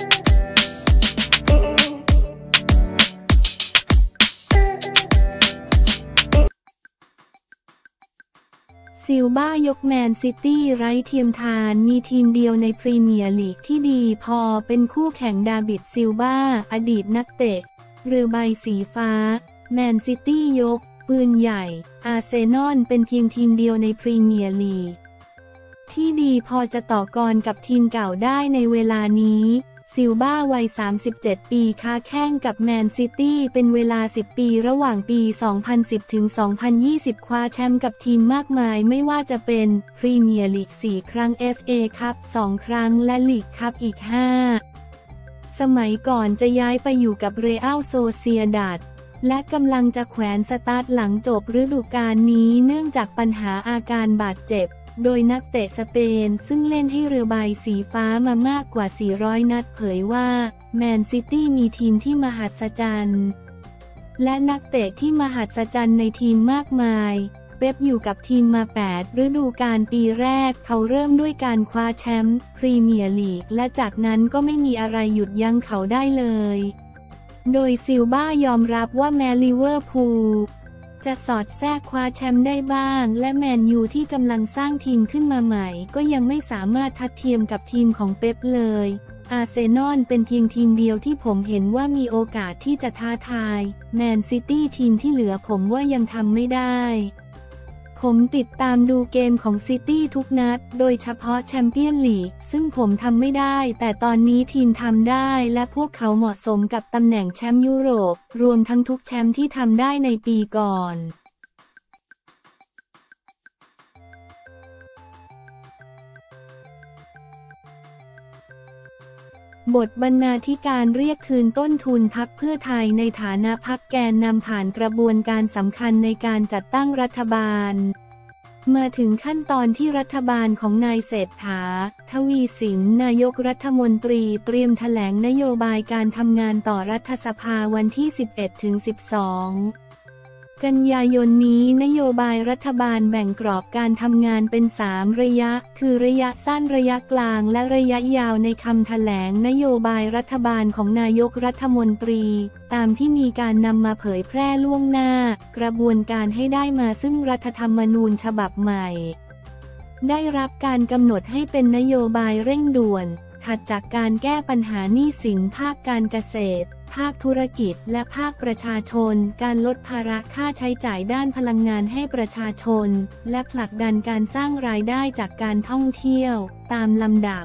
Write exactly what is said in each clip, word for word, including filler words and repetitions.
ซิลบ้ายกแมนซิตี้ไร้เทียมทานมีทีมเดียวในพรีเมียร์ลีกที่ดีพอเป็นคู่แข่งดาวิดซิลบ้าอดีตนักเตะเรือใบสีฟ้าแมนซิตี้ยกปืนใหญ่อาร์เซนอลเป็นเพียงทีมเดียวในพรีเมียร์ลีกที่ดีพอจะต่อกรกับทีมเก่าได้ในเวลานี้ซิลบ้าวัยสามสิบเจ็ดปีค้าแข้งกับแมนซิตี้เป็นเวลาสิบปีระหว่างปีสองพันสิบถึงสองพันยี่สิบคว้าแชมป์กับทีมมากมายไม่ว่าจะเป็นพรีเมียร์ลีกสี่ครั้ง เอฟ เอ คัพสองครั้งและลีกคัพอีกห้าสมัยก่อนจะย้ายไปอยู่กับเรอัลโซเซียดาดและกำลังจะแขวนสตาร์ทหลังจบฤดูกาลนี้เนื่องจากปัญหาอาการบาดเจ็บโดยนักเตะสเปนซึ่งเล่นให้เรือใบสีฟ้ามามากกว่าสี่ร้อยนัดเผยว่าแมนซิตี้มีทีมที่มหัศจรรย์และนักเตะที่มหัศจรรย์ในทีมมากมายเป๊ปอยู่กับทีมมาแปดฤดูกาลปีแรกเขาเริ่มด้วยการคว้าแชมป์พรีเมียร์ลีกและจากนั้นก็ไม่มีอะไรหยุดยั้งเขาได้เลยโดยซิลบ้ายอมรับว่าแมลิเวอร์พูลจะสอดแทรกคว้าแชมป์ได้บ้างและแมนยูที่กำลังสร้างทีมขึ้นมาใหม่ก็ยังไม่สามารถทัดเทียมกับทีมของเป๊ปเลยอาร์เซนอลเป็นเพียงทีมเดียวที่ผมเห็นว่ามีโอกาสที่จะท้าทายแมนซิตี้ทีมที่เหลือผมว่ายังทำไม่ได้ผมติดตามดูเกมของซิตี้ทุกนัดโดยเฉพาะแชมเปี้ยนลีกซึ่งผมทำไม่ได้แต่ตอนนี้ทีมทำได้และพวกเขาเหมาะสมกับตำแหน่งแชมป์ยุโรปรวมทั้งทุกแชมป์ที่ทำได้ในปีก่อนบทบรรณาธิการเรียกคืนต้นทุนพรรคเพื่อไทยในฐานะพรรคแกนนำผ่านกระบวนการสำคัญในการจัดตั้งรัฐบาลมาถึงขั้นตอนที่รัฐบาลของนายเศรษฐาทวีสินนายกรัฐมนตรีเตรียมแถลงนโยบายการทำงานต่อรัฐสภาวันที่ สิบเอ็ดถึงสิบสอง กันยายนนี้นโยบายรัฐบาลแบ่งกรอบการทำงานเป็นสามระยะคือระยะสั้นระยะกลางและระยะยาวในคำแถลงนโยบายรัฐบาลของนายกรัฐมนตรีตามที่มีการนำมาเผยแพร่ล่วงหน้ากระบวนการให้ได้มาซึ่งรัฐธรรมนูญฉบับใหม่ได้รับการกำหนดให้เป็นนโยบายเร่งด่วนถัดจากการแก้ปัญหาหนี้สินภาคการเกษตรภาคธุรกิจและภาคประชาชนการลดภาระค่าใช้จ่ายด้านพลังงานให้ประชาชนและผลักดันการสร้างรายได้จากการท่องเที่ยวตามลำดับ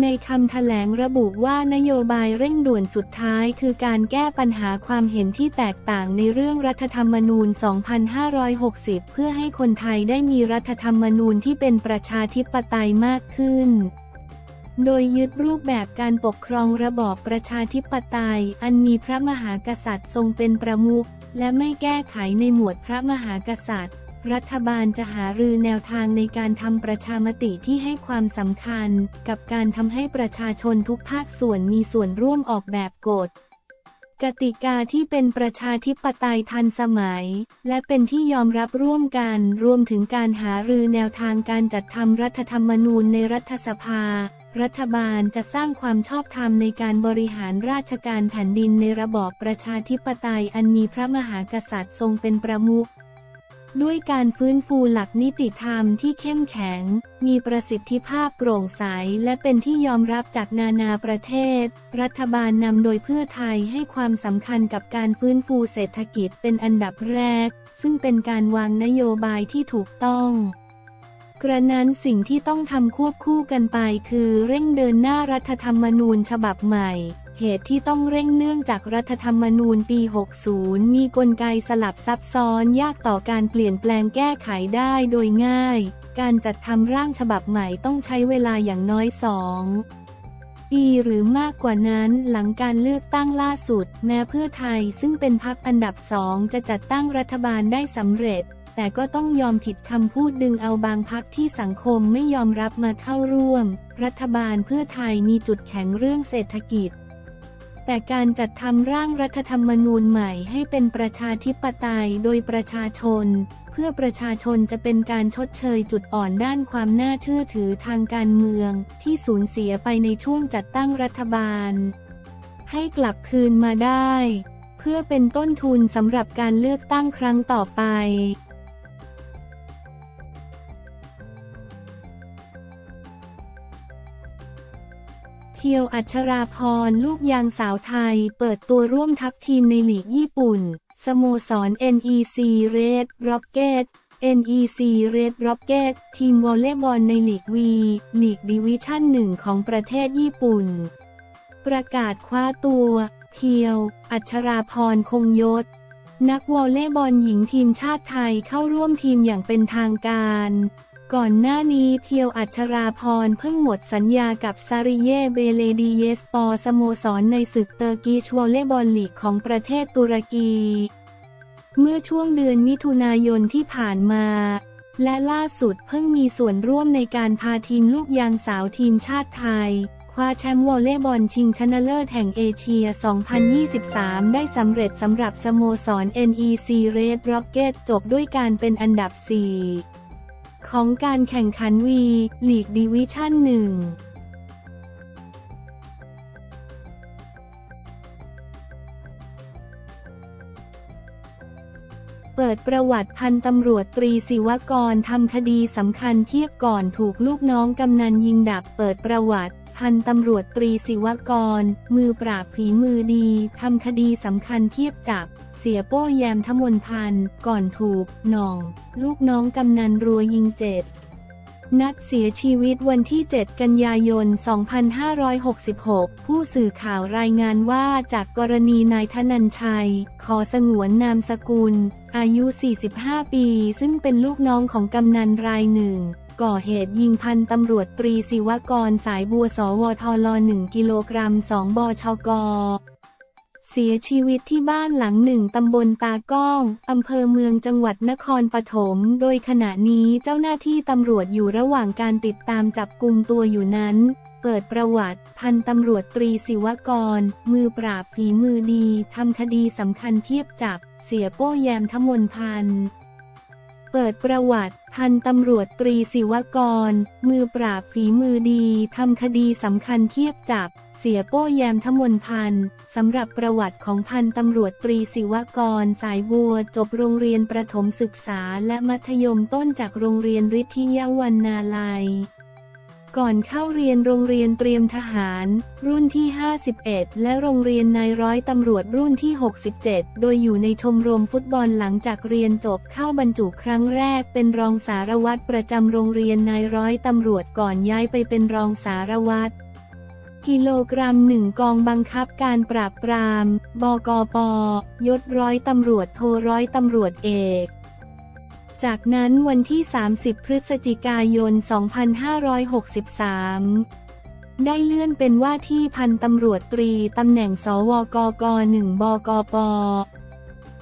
ในคำแถลงระบุว่านโยบายเร่งด่วนสุดท้ายคือการแก้ปัญหาความเห็นที่แตกต่างในเรื่องรัฐธรรมนูญ สองพันห้าร้อยหกสิบ เพื่อให้คนไทยได้มีรัฐธรรมนูญที่เป็นประชาธิปไตยมากขึ้นโดยยึดรูปแบบการปกครองระบอบประชาธิปไตยอันมีพระมหากษัตริย์ทรงเป็นประมุขและไม่แก้ไขในหมวดพระมหากษัตริย์รัฐบาลจะหารือแนวทางในการทำประชามติที่ให้ความสำคัญกับการทำให้ประชาชนทุกภาคส่วนมีส่วนร่วมออกแบบกฎกติกาที่เป็นประชาธิปไตยทันสมัยและเป็นที่ยอมรับร่วมกันรวมถึงการหารือแนวทางการจัดทำรัฐธรรมนูญในรัฐสภารัฐบาลจะสร้างความชอบธรรมในการบริหารราชการแผ่นดินในระบอบประชาธิปไตยอันมีพระมหากษัตริย์ทรงเป็นประมุขด้วยการฟื้นฟูหลักนิติธรรมที่เข้มแข็งมีประสิทธิภาพโปร่งใสและเป็นที่ยอมรับจากนานาประเทศรัฐบาลนำโดยเพื่อไทยให้ความสำคัญกับการฟื้นฟูเศรษฐกิจเป็นอันดับแรกซึ่งเป็นการวางนโยบายที่ถูกต้องกระนั้นสิ่งที่ต้องทำควบคู่กันไปคือเร่งเดินหน้ารัฐธรรมนูญฉบับใหม่เหตุที่ต้องเร่งเนื่องจากรัฐธรรมนูญปี หกสิบมีกลไกสลับซับซ้อนยากต่อการเปลี่ยนแปลงแก้ไขได้โดยง่ายการจัดทำร่างฉบับใหม่ต้องใช้เวลาอย่างน้อยสองปีหรือมากกว่านั้นหลังการเลือกตั้งล่าสุดแม้เพื่อไทยซึ่งเป็นพรรคอันดับสองจะจัดตั้งรัฐบาลได้สำเร็จแต่ก็ต้องยอมผิดคำพูดดึงเอาบางพรรคที่สังคมไม่ยอมรับมาเข้าร่วมรัฐบาลเพื่อไทยมีจุดแข็งเรื่องเศรษฐกิจ แต่การจัดทำร่างรัฐธรรมนูญใหม่ให้เป็นประชาธิปไตยโดยประชาชนเพื่อประชาชนจะเป็นการชดเชยจุดอ่อนด้านความน่าเชื่อถือทางการเมืองที่สูญเสียไปในช่วงจัดตั้งรัฐบาลให้กลับคืนมาได้เพื่อเป็นต้นทุนสำหรับการเลือกตั้งครั้งต่อไปเทียว อัชราพรลูกยางสาวไทยเปิดตัวร่วมทัพทีมในหลีกญี่ปุ่นสโมสร เอ็น อี ซี Red Rockets เอ็น อี ซี Red Rockets ทีมวอลเลย์บอลในหลีก วี หลีกดิวิชั่นหนึ่งของประเทศญี่ปุ่นประกาศคว้าตัวเทียว อัชราพรคงยศนักวอลเลย์บอลหญิงทีมชาติไทยเข้าร่วมทีมอย่างเป็นทางการก่อนหน้านี้เทียว อัชราพรเพิ่งหมดสัญญากับซาริเยเบเลดีเยสปอร์สโมสรในศึกเตอร์กิชวอลเลย์บอลลีกของประเทศตุรกีเมื่อช่วงเดือนมิถุนายนที่ผ่านมาและล่าสุดเพิ่งมีส่วนร่วมในการพาทีมลูกยางสาวทีมชาติไทยคว้าแชมป์วอลเลย์บอลชิงชนะเลิศแห่งเอเชีย สองพันยี่สิบสาม ได้สำเร็จสำหรับสโมสร เอ็น อี ซี Red Rockets จบด้วยการเป็นอันดับสี่ของการแข่งขัน วี หลีกดิวิชั่น หนึ่ง เปิดประวัติพันตำรวจตรีศิวกรทำคดีสำคัญเทียบก่อนถูกลูกน้องกำนันยิงดับเปิดประวัติพันตำรวจตรีศิวกรมือปราบฝีมือดีทำคดีสำคัญเทียบจับเสียโป้แยมทมนพันธ์ก่อนถูกน้องลูกน้องกำนันรัวยิงเจ็ดนัดเสียชีวิตวันที่เจ็ดกันยายนสองพันห้าร้อยหกสิบหกผู้สื่อข่าวรายงานว่าจากกรณีนายธนัญชัยขอสงวนนามสกุลอายุสี่สิบห้าปีซึ่งเป็นลูกน้องของกำนันรายหนึ่งก่อเหตุยิงพันตำรวจตรีศิวกรสายบัวสวทลหนึ่งกิโลกรัมสองบชกเสียชีวิตที่บ้านหลังหนึ่งตำบลตาก้องอำเภอเมืองจังหวัดนครปฐมโดยขณะนี้เจ้าหน้าที่ตำรวจอยู่ระหว่างการติดตามจับกุมตัวอยู่นั้นเปิดประวัติพันตำรวจตรีศิวกรมือปราบฝีมือดีทำคดีสำคัญเทียบจับเสียโป้แยมทมนพันธ์เปิดประวัติพันตำรวจตรีศิวกรมือปราบฝีมือดีทำคดีสำคัญเทียบจับเสียโป้แยมทมนพันธ์สำหรับประวัติของพันตำรวจตรีศิวกรสายบัวจบโรงเรียนประถมศึกษาและมัธยมต้นจากโรงเรียนฤทธิยวรรณาลัยก่อนเข้าเรียนโรงเรียนเตรียมทหารรุ่นที่ห้าสิบเอ็ดและโรงเรียนนายร้อยตำรวจรุ่นที่หกสิบเจ็ดโดยอยู่ในชมรมฟุตบอลหลังจากเรียนจบเข้าบรรจุครั้งแรกเป็นรองสารวัตรประจำโรงเรียนนายร้อยตำรวจก่อนย้ายไปเป็นรองสารวัตรกิโลกรัมหนึ่งกองบังคับการปราบปรามบกป.ยศร้อยตำรวจโทร้อยตำรวจเอกจากนั้นวันที่สามสิบพฤศจิกายนสองพันห้าร้อยหกสิบสามได้เลื่อนเป็นว่าที่พันตำรวจตรีตำแหน่งสวกกหนึ่งบกป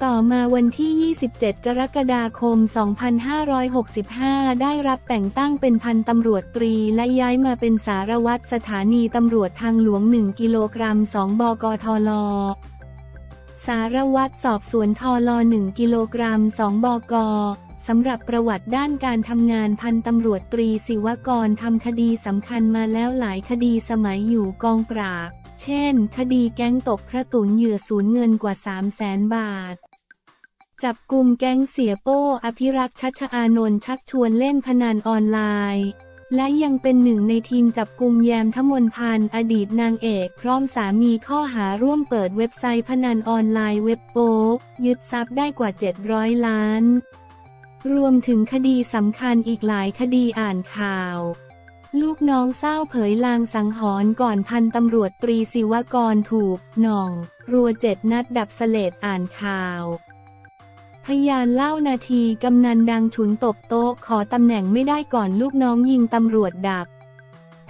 ต่อมาวันที่ยี่สิบเจ็ดกรกฎาคมสองพันห้าร้อยหกสิบห้าได้รับแต่งตั้งเป็นพันตำรวจตรีและย้ายมาเป็นสารวัตรสถานีตำรวจทางหลวงหนึ่งกิโลกรัมสองบกทลสารวัตรสอบสวนทลหนึ่งกิโลกรัมสองบกสำหรับประวัติด้านการทำงานพันตำรวจตรีศิวกรทำคดีสำคัญมาแล้วหลายคดีสมัยอยู่กองปราบเช่นคดีแก๊งตกกระตุนเหยื่อสูญเงินกว่า สามแสน บาทจับกลุ่มแก๊งเสียโป้อภิรักษ์ชัชอานนท์ชักชวนเล่นพนันออนไลน์และยังเป็นหนึ่งในทีมจับกลุ่มแยมทมนพันธ์อดีตนางเอกพร้อมสามีข้อหาร่วมเปิดเว็บไซต์พนันออนไลน์เว็บโป๊กยึดทรัพย์ได้กว่าเจ็ดร้อยล้านรวมถึงคดีสำคัญอีกหลายคดีอ่านข่าวลูกน้องเศร้าเผยลางสังหรณ์ก่อนพันตำรวจตรีศิวกรถูกน้องรัวเจ็ดนัดดับเสลดอ่านข่าวพยานเล่านาทีกำนันดังฉุนตบโต๊ะขอตำแหน่งไม่ได้ก่อนลูกน้องยิงตำรวจดับ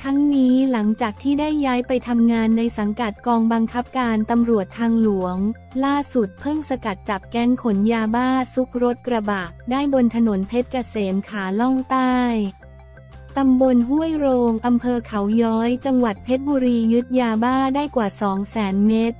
ทั้งนี้หลังจากที่ได้ย้ายไปทำงานในสังกัดกองบังคับการตำรวจทางหลวงล่าสุดเพิ่งสกัดจับแก๊งขนยาบ้าซุกรถกระบะได้บนถนนเพชรเกษมขาล่องใต้ ตำบลห้วยโรงอำเภอเขาย้อยจังหวัดเพชรบุรียึดยาบ้าได้กว่า สองแสน เม็ด